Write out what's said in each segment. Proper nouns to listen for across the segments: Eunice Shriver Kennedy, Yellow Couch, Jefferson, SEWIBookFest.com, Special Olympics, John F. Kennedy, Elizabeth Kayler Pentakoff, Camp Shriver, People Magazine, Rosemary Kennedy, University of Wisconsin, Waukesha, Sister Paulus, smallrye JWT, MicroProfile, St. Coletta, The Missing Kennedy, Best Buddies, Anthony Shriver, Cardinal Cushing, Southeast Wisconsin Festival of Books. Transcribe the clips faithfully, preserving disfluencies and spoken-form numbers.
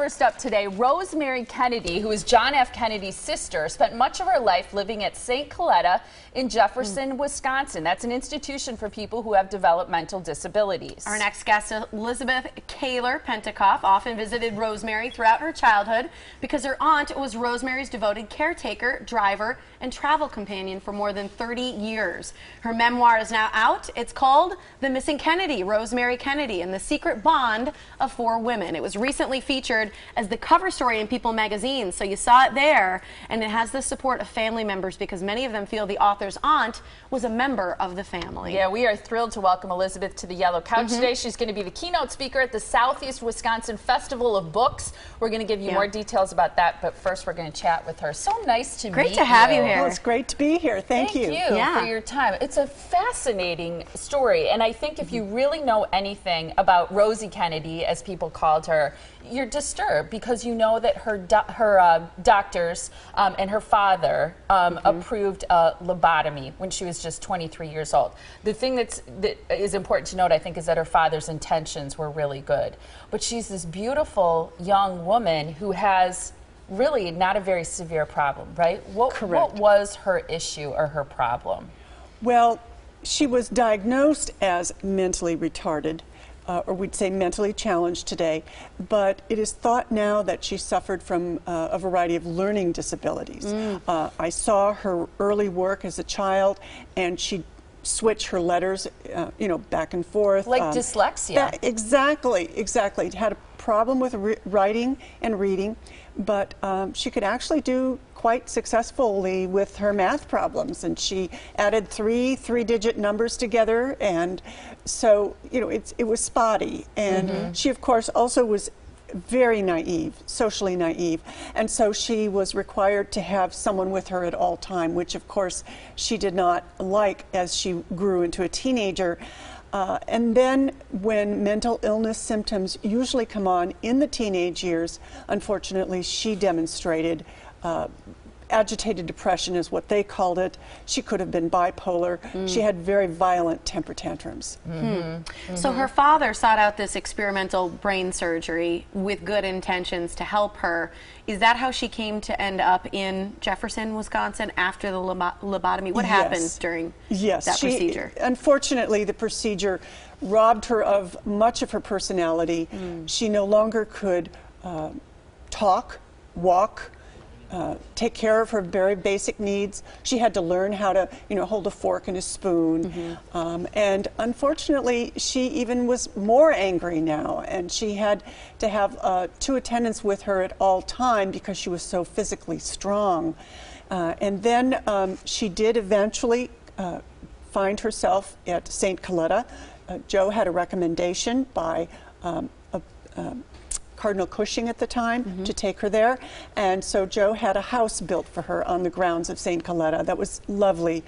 first up today, Rosemary Kennedy, who is John F. Kennedy's sister, spent much of her life living at Saint Coletta in Jefferson, mm. Wisconsin. That's an institution for people who have developmental disabilities. Our next guest, Elizabeth Kayler Pentakoff, often visited Rosemary throughout her childhood because her aunt was Rosemary's devoted caretaker, driver, and travel companion for more than thirty years. Her memoir is now out. It's called The Missing Kennedy, Rosemary Kennedy, and the Secret Bond of Four Women. It was recently featured as the cover story in People Magazine, so you saw it there, and it has the support of family members because many of them feel the author's aunt was a member of the family. Yeah, we are thrilled to welcome Elizabeth to the Yellow Couch mm-hmm. today. She's going to be the keynote speaker at the Southeast Wisconsin Festival of Books. We're going to give you yeah. more details about that, but first we're going to chat with her. So nice to Great meet to have you, you here. Well, it's great to be here. Thank, Thank you, you yeah. for your time. It's a fascinating story, and I think if you really know anything about Rosie Kennedy, as people called her, you're disturbed because you know that her do her uh, doctors um, and her father um, mm-hmm. approved a lobotomy when she was just twenty-three years old. The thing that's, that is important to note, I think, is that her father's intentions were really good. But she's this beautiful young woman who has really not a very severe problem, right? What, Correct. What was her issue or her problem? Well, she was diagnosed as mentally retarded. Uh, or we'd say mentally challenged today, but it is thought now that she suffered from uh, a variety of learning disabilities. Mm. Uh, I saw her early work as a child, and she'd switch her letters, uh, you know, back and forth. Like um, dyslexia. That, exactly, exactly. Had a problem with re writing and reading, but um, she could actually do quite successfully with her math problems, and she added three three-digit numbers together, and so you know it's, it was spotty, and mm-hmm. she of course also was very naive, socially naive, and so she was required to have someone with her at all time, which of course she did not like as she grew into a teenager. Uh, and then when mental illness symptoms usually come on in the teenage years, unfortunately she demonstrated uh, agitated depression is what they called it. She could have been bipolar. Mm. She had very violent temper tantrums. Mm-hmm. Mm-hmm. So her father sought out this experimental brain surgery with good intentions to help her. Is that how she came to end up in Jefferson, Wisconsin after the lobo lobotomy? What yes. happened during yes. that she, procedure? Unfortunately, the procedure robbed her of much of her personality. Mm. She no longer could uh, talk, walk, Uh, take care of her very basic needs. She had to learn how to, you know, hold a fork and a spoon. Mm-hmm. um, and unfortunately, she even was more angry now, and she had to have uh, two attendants with her at all time because she was so physically strong. Uh, and then um, she did eventually uh, find herself at Saint Coletta. Uh, Joe had a recommendation by um, a, a Cardinal Cushing at the time mm-hmm. to take her there, and so Joe had a house built for her on the grounds of Saint Coletta that was lovely,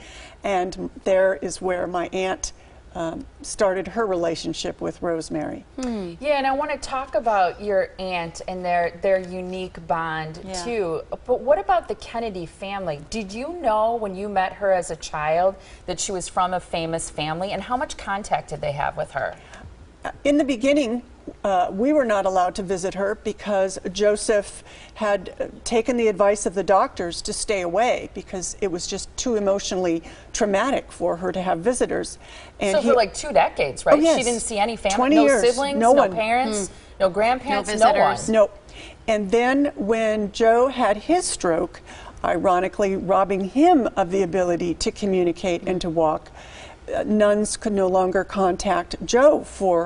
and there is where my aunt um, started her relationship with Rosemary. Hmm. Yeah, and I want to talk about your aunt and their their unique bond yeah. too, but what about the Kennedy family? Did you know when you met her as a child that she was from a famous family, and how much contact did they have with her? In the beginning, Uh, we were not allowed to visit her because Joseph had taken the advice of the doctors to stay away because it was just too emotionally traumatic for her to have visitors. And so he, for like two decades, right? Oh, yes. She didn't see any family, no years, siblings, no, no parents, mm. no grandparents, no, no one. No. And then when Joe had his stroke, ironically robbing him of the ability to communicate and to walk, nuns could no longer contact Joe for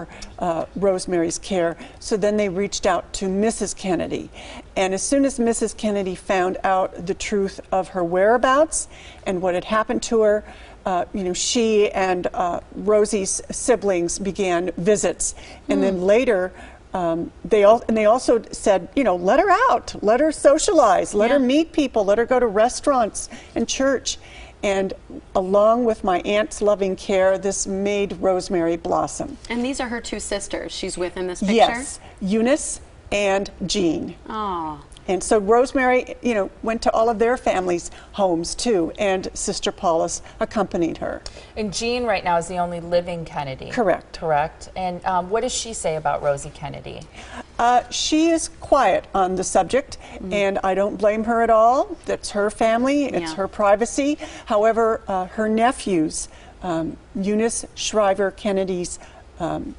uh, Rosemary's care, so then they reached out to Missus Kennedy. And as soon as Missus Kennedy found out the truth of her whereabouts and what had happened to her, uh, you know, she and uh, Rosie's siblings began visits, and mm. then later Um, they all, and they also said, you know, let her out, let her socialize, let yeah. her meet people, let her go to restaurants and church. And along with my aunt's loving care, this made Rosemary blossom. And these are her two sisters she's with in this picture? Yes, Eunice and Jean. Oh. And so Rosemary, you know, went to all of their families' homes too, and Sister Paulus accompanied her. And Jean right now is the only living Kennedy. Correct. Correct. And um, what does she say about Rosie Kennedy? Uh, she is quiet on the subject, mm-hmm. and I don't blame her at all. That's her family, it's yeah. her privacy. However, uh, her nephews, um, Eunice Shriver Kennedy's um,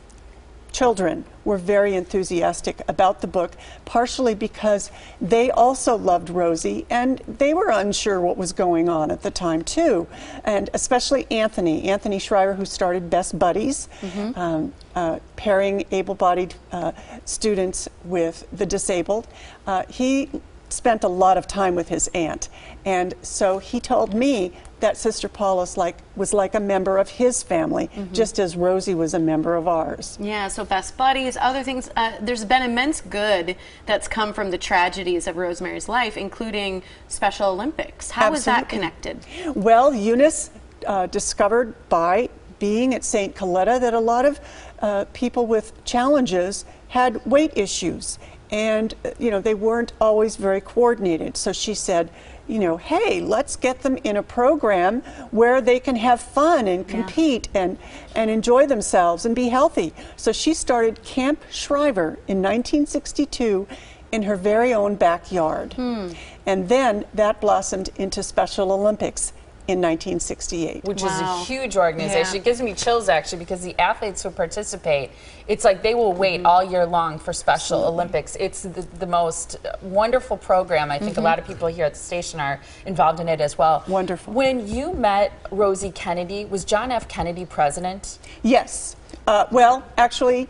children, were very enthusiastic about the book, partially because they also loved Rosie, and they were unsure what was going on at the time, too. And especially Anthony, Anthony Shriver, who started Best Buddies, mm-hmm. um, uh, pairing able-bodied uh, students with the disabled. Uh, he spent a lot of time with his aunt, and so he told me that Sister Paula's like was like a member of his family, mm-hmm. just as Rosie was a member of ours. Yeah, so Best Buddies, other things. Uh, there's been immense good that's come from the tragedies of Rosemary's life, including Special Olympics. How Absolutely. Is that connected? Well, Eunice uh, discovered by being at Saint Coletta that a lot of uh, people with challenges had weight issues, and you know they weren't always very coordinated. So she said, you know, hey, let's get them in a program where they can have fun and compete yeah. and, and enjoy themselves and be healthy. So she started Camp Shriver in nineteen sixty-two in her very own backyard. Hmm. And then that blossomed into Special Olympics in nineteen sixty-eight. Which wow. is a huge organization. Yeah. It gives me chills, actually, because the athletes who participate, it's like they will wait mm-hmm. all year long for Special Absolutely. Olympics. It's the, the most wonderful program. I think mm-hmm. a lot of people here at the station are involved in it as well. Wonderful. When you met Rosie Kennedy, was John F. Kennedy president? Yes. Uh, well, actually,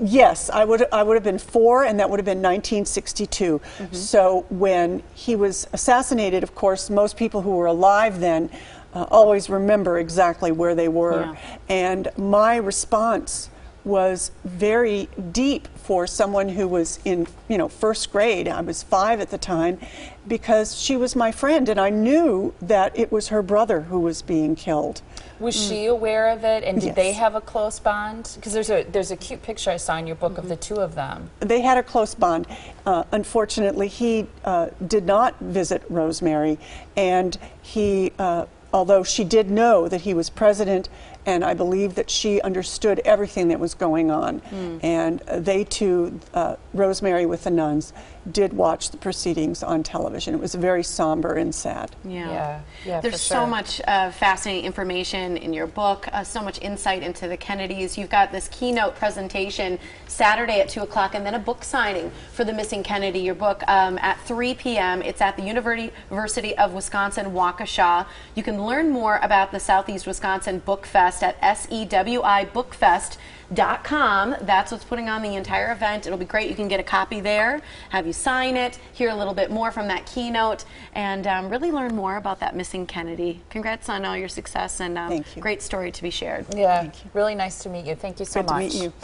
yes. I would, I would have been four, and that would have been nineteen sixty-two. Mm-hmm. So when he was assassinated, of course, most people who were alive then uh, always remember exactly where they were. Yeah. And my response was very deep for someone who was in, you know, first grade. I was five at the time, because she was my friend, and I knew that it was her brother who was being killed. Was mm. she aware of it, and did yes. they have a close bond? Because there's a there's a cute picture I saw in your book mm-hmm. of the two of them. They had a close bond. Uh, unfortunately, he uh, did not visit Rosemary, and he, uh, although she did know that he was president, and I believe that she understood everything that was going on. Mm. And they too, uh, Rosemary with the nuns, did watch the proceedings on television. It was very somber and sad. Yeah, yeah. yeah There's so sure. much uh, fascinating information in your book, uh, so much insight into the Kennedys. You've got this keynote presentation Saturday at two o'clock, and then a book signing for The Missing Kennedy, your book, um, at three p m It's at the University of Wisconsin, Waukesha. You can learn more about the Southeast Wisconsin Book Fest at S E W I book fest dot com. That's what's putting on the entire event. It'll be great. You can get a copy there, have you sign it, hear a little bit more from that keynote, and um, really learn more about that missing Kennedy. Congrats on all your success, and um, great story to be shared. Yeah, really nice to meet you. Thank you so much. Good to meet you.